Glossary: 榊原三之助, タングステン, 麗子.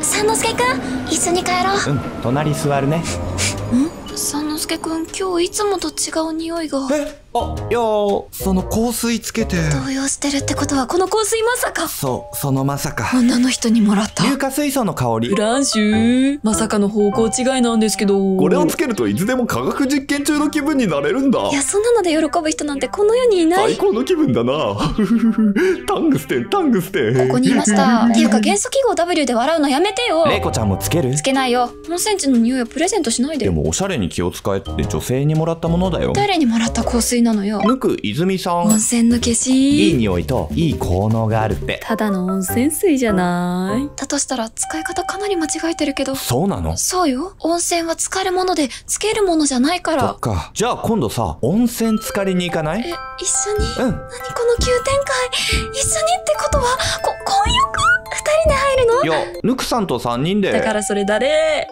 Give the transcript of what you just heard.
三之助くん、一緒に帰ろう。うん、隣座るね。ん？三之助くん、今日いつもと違う匂いが。え？あ、いやその香水つけて。動揺してるってことはこの香水まさか。そう、そのまさか。女の人にもらった。硫化水素の香り。フランシュー。まさかの方向違いなんですけど。これをつけるといつでも科学実験中の気分になれるんだ。いや、そんなので喜ぶ人なんてこの世にいない。最高の気分だな。タングステン、タングステン。ここにいました。っていうか元素記号 W で笑うのやめてよ。レイコちゃんもつける？つけないよ。4センチの匂いはプレゼントしないで。でもおしゃれに気を使えって女性にもらったものだよ。誰にもらった香水なのよ。ぬく泉さん。温泉の消し。いい匂いといい効能があるって。ただの温泉水じゃない。だとしたら使い方かなり間違えてるけど。そうなの？そうよ。温泉は浸かるものでつけるものじゃないから。そっか。じゃあ今度さ、温泉浸かりに行かない？え、一緒に？うん。何この急展開。一緒にってことは婚約？二人で入るの？いや、ぬくさんと3人で。だからそれ誰？